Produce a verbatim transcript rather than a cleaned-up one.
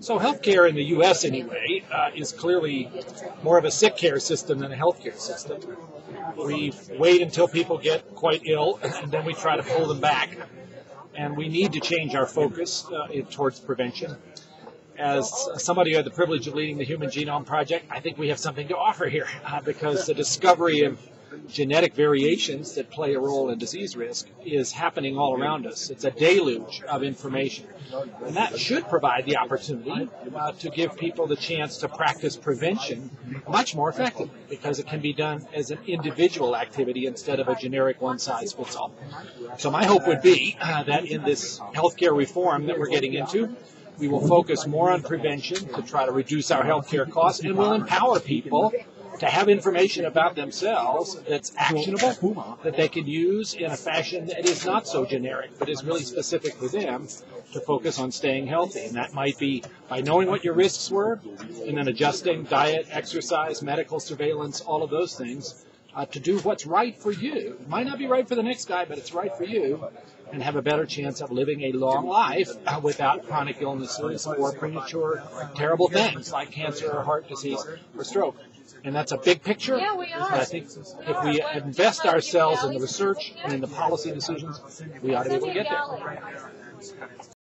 So healthcare in the U S anyway uh, is clearly more of a sick care system than a healthcare system. We wait until people get quite ill and then we try to pull them back. And we need to change our focus uh, in, towards prevention. As somebody who had the privilege of leading the Human Genome Project, I think we have something to offer here uh, because the discovery of genetic variations that play a role in disease risk is happening all around us. It's a deluge of information. And that should provide the opportunity uh, to give people the chance to practice prevention much more effectively because it can be done as an individual activity instead of a generic one-size-fits-all. So my hope would be uh, that in this healthcare reform that we're getting into, we will focus more on prevention to try to reduce our healthcare costs, and we'll empower people to have information about themselves that's actionable, that they can use in a fashion that is not so generic, but is really specific to them, to focus on staying healthy. And that might be by knowing what your risks were, and then adjusting diet, exercise, medical surveillance, all of those things, uh, to do what's right for you. It might not be right for the next guy, but it's right for you, and have a better chance of living a long life uh, without chronic illnesses or premature terrible things like cancer or heart disease or stroke. And that's a big picture. Yeah, we are. I think if we invest ourselves in the research and in the policy decisions, we ought to be able to get there.